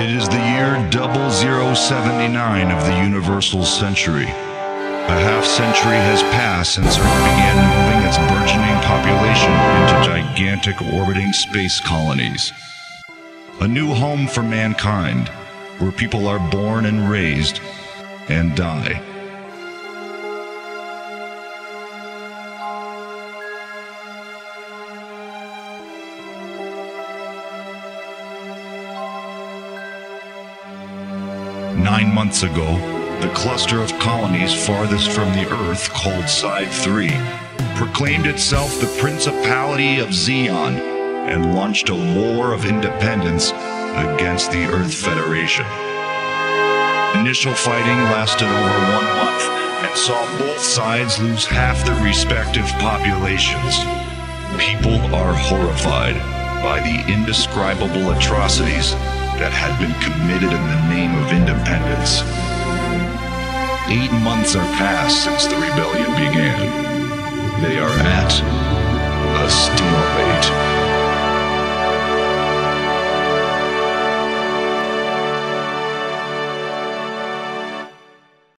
It is the year 0079 of the Universal Century. A half-century has passed since Earth began moving its burgeoning population into gigantic orbiting space colonies. A new home for mankind, where people are born and raised and die. Nine months ago, the cluster of colonies farthest from the Earth, called Side 3, proclaimed itself the Principality of Zeon and launched a war of independence against the Earth Federation. Initial fighting lasted over 1 month and saw both sides lose half their respective populations. People are horrified by the indescribable atrocities that had been committed in the name of independence. 8 months are passed since the rebellion began. They are at a standstill.